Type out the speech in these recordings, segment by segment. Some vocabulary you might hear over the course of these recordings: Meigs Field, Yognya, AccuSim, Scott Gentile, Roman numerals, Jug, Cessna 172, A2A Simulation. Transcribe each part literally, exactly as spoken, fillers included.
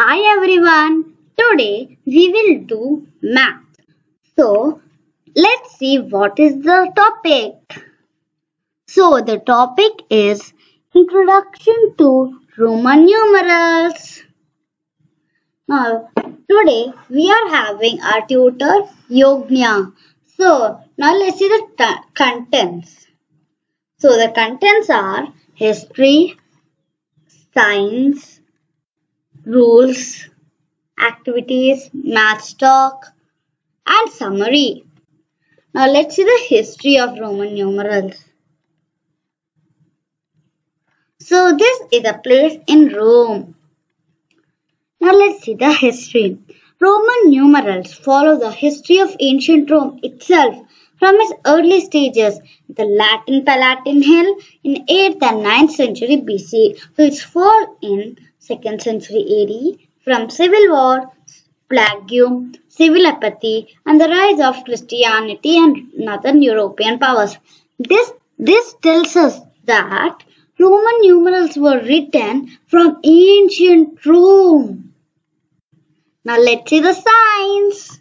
Hi everyone, today we will do math. So let's see what is the topic. So the topic is Introduction to Roman Numerals. Now today we are having our tutor Yognya. So now let's see the contents. So the contents are history, science, rules, activities, math talk, and summary. Now let's see the history of Roman numerals. So this is a place in Rome. Now let's see the history. Roman numerals follow the history of ancient Rome itself from its early stages, the Latin Palatine Hill in eighth and ninth century B C to its fall in second century A D, from civil war, plague, civil apathy, and the rise of Christianity and northern European powers. This, this tells us that Roman numerals were written from ancient Rome. Now let's see the signs.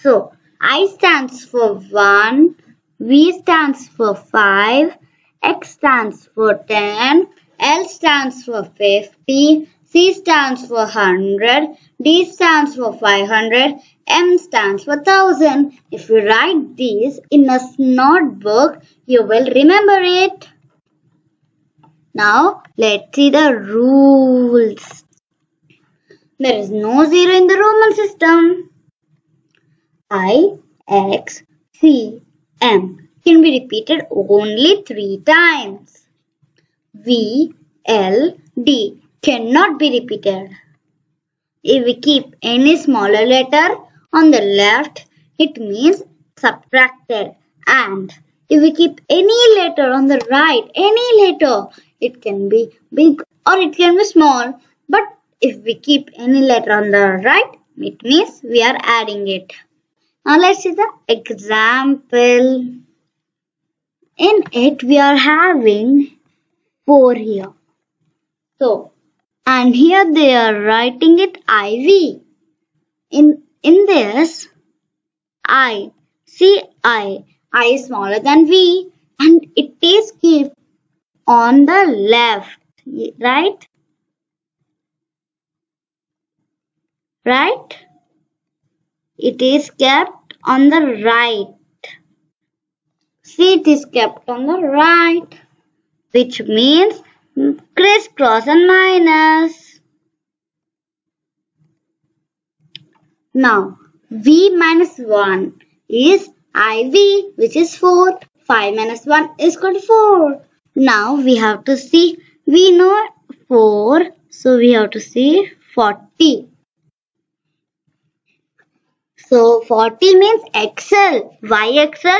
So, I stands for one, V stands for five, X stands for ten, L stands for fifty, C stands for one hundred, D stands for five hundred, M stands for one thousand. If you write these in a notebook, you will remember it. Now, let's see the rules. There is no zero in the Roman system. I, X, C, M can be repeated only three times. V, L, D cannot be repeated. If we keep any smaller letter on the left, it means subtracted. And if we keep any letter on the right, any letter, it can be big or it can be small. But if we keep any letter on the right, it means we are adding it. Now let's see the example. In it we are having four here. So, and here they are writing it I V. In, in this, I, see I, I is smaller than V and it is kept on the left, right? Right? It is kept on the right. See, it is kept on the right, which means crisscross and minus. Now, V minus one is I V, which is four. five minus one is called four. Now, we have to see, we know four, so we have to see forty. So, forty means X L. Why X L?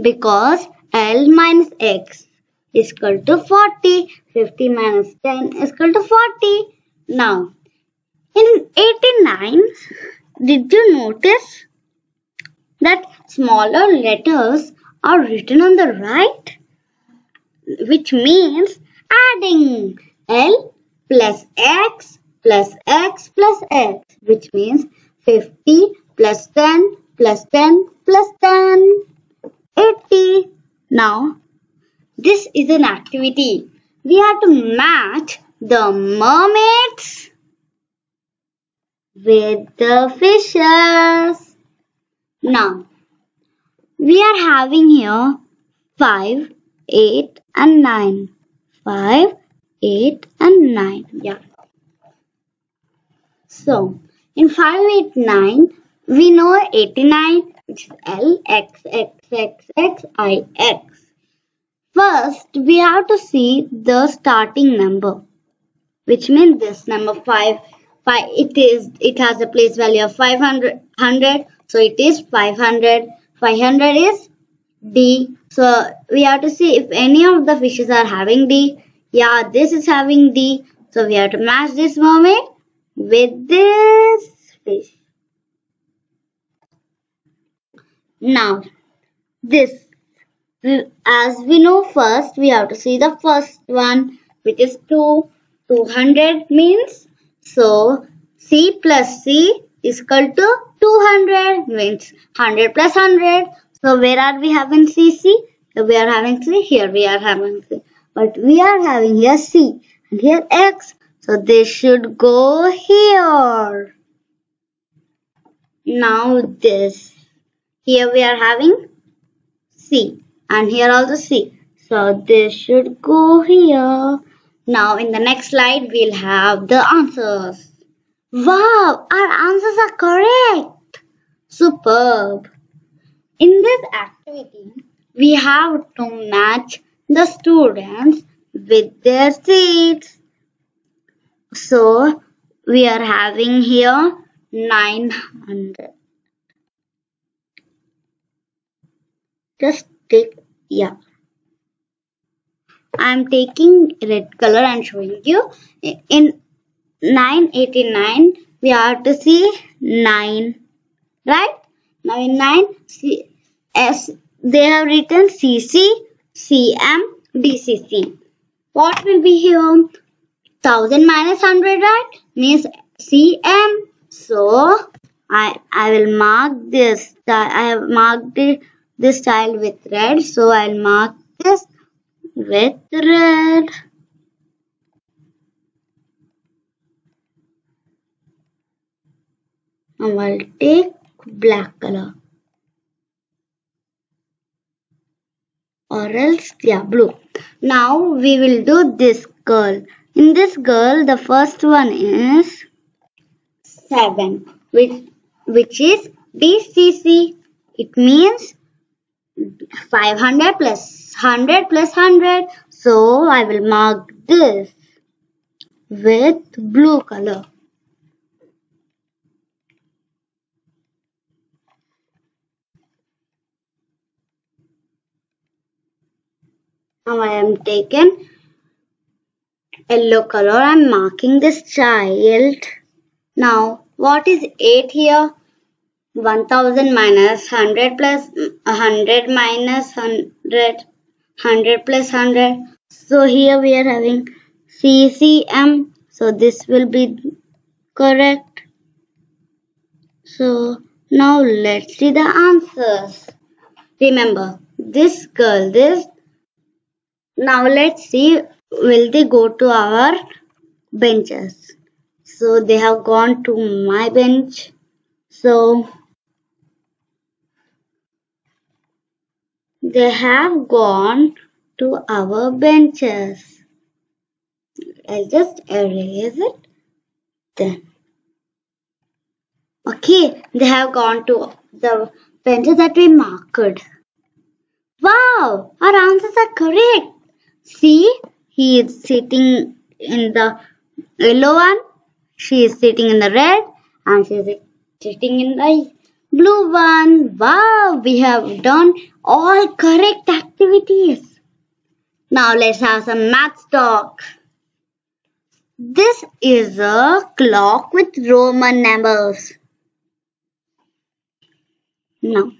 Because L minus X is equal to forty. fifty minus ten is equal to forty. Now, in eighty-nine, did you notice that smaller letters are written on the right? Which means adding L plus X plus X plus X, which means fifty plus ten, plus ten, plus ten, eighty. Now, this is an activity. We have to match the mermaids with the fishes. Now, we are having here five, eight and nine. five, eight and nine. Yeah. So, in five, eight, nine, we know eighty-nine, which is L, X, X, X, X, I, X. First, we have to see the starting number, which means this number five. five it, is, it has a place value of five hundred, one hundred, so it is five hundred. five hundred is D. So, we have to see if any of the fishes are having D. Yeah, this is having D. So, we have to match this mermaid with this fish. Now, this, as we know, first we have to see the first one, which is two. two hundred means So C plus C is equal to two hundred, means one hundred plus one hundred. So where are we having C? C? We are having C. Here we are having C. But we are having here C and here X. So this should go here. Now this. Here we are having C and here also C. So this should go here. Now in the next slide we'll have the answers. Wow, our answers are correct. Superb. In this activity, we have to match the students with their seats. So we are having here nine hundred. Just take, yeah. I am taking red color and showing you. In nine eighty-nine, we have to see nine, right? Now in nine, C, S, they have written C C, C M, D C C. What will be here? one thousand minus one hundred, right? Means C M. So, I, I will mark this. I have marked this child with red. So, I will mark this with red. And I will take black color, or else yeah blue. Now we will do this girl. In this girl, the first one is seven, which which is D C C. It means five hundred plus one hundred plus one hundred. So I will mark this with blue color. Now I am taking yellow color. I am marking this child. Now what is eight here? one thousand minus one hundred plus one hundred minus one hundred. one hundred plus one hundred. So here we are having C C M. So this will be correct. So now let's see the answers. Remember this girl, this. Now let's see, will they go to our benches? So they have gone to my bench. So they have gone to our benches. I'll just erase it then. Okay, they have gone to the benches that we marked. Wow, our answers are correct. See, he is sitting in the yellow one, she is sitting in the red, and she is sitting in the blue one. Wow, we have done all correct activities. Now let's have some math talk. This is a clock with Roman numbers. Now,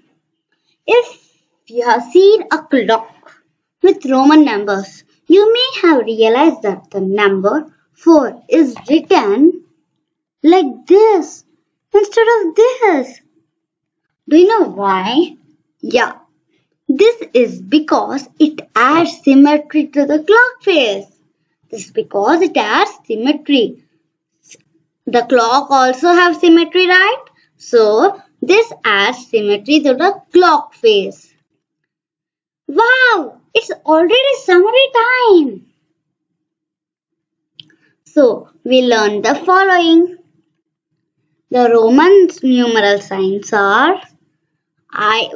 if you have seen a clock with Roman numbers, you may have realized that the number four is written like this instead of this. Do you know why? Yeah, this is because it adds symmetry to the clock face. This is because it adds symmetry. The clock also has symmetry, right? So, this adds symmetry to the clock face. Wow! It's already summary time. So, we learned the following. The Roman numeral signs are I,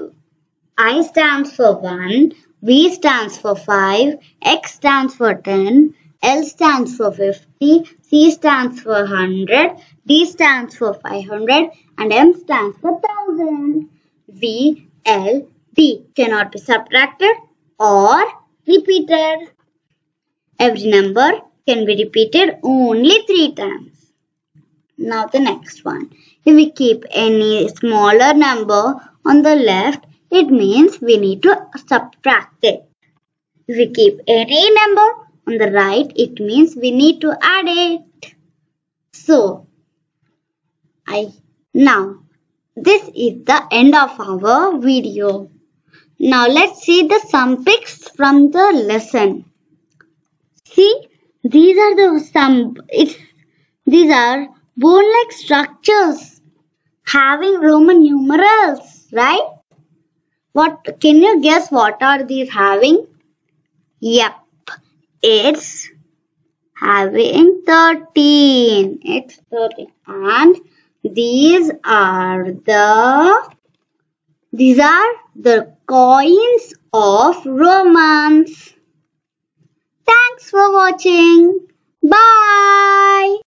I stands for one, V stands for five, X stands for ten, L stands for fifty, C stands for one hundred, D stands for five hundred, and M stands for one thousand. V, L, D cannot be subtracted or repeated. Every number can be repeated only three times. Now the next one. If we keep any smaller number on the left, it means we need to subtract it. If we keep any number on the right, it means we need to add it. So, I now this is the end of our video. Now let's see the some pics from the lesson. See, these are the some it's these are bone-like structures having Roman numerals, right? What can you guess what are these having? Yep, it's having thirteen. It's thirteen, and these are the these are the coins of Romans. Thanks for watching. Bye.